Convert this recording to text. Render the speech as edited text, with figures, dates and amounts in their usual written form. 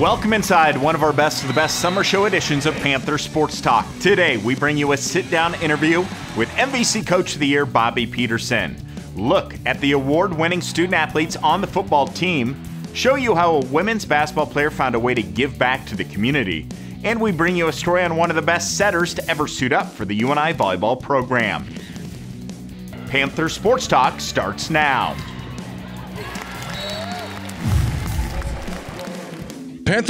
Welcome inside one of our best of the best summer show editions of Panther Sports Talk. Today, we bring you a sit-down interview with MVC Coach of the Year, Bobbi Petersen. Look at the award-winning student-athletes on the football team, show you how a women's basketball player found a way to give back to the community, and we bring you a story on one of the best setters to ever suit up for the UNI volleyball program. Panther Sports Talk starts now. Panther.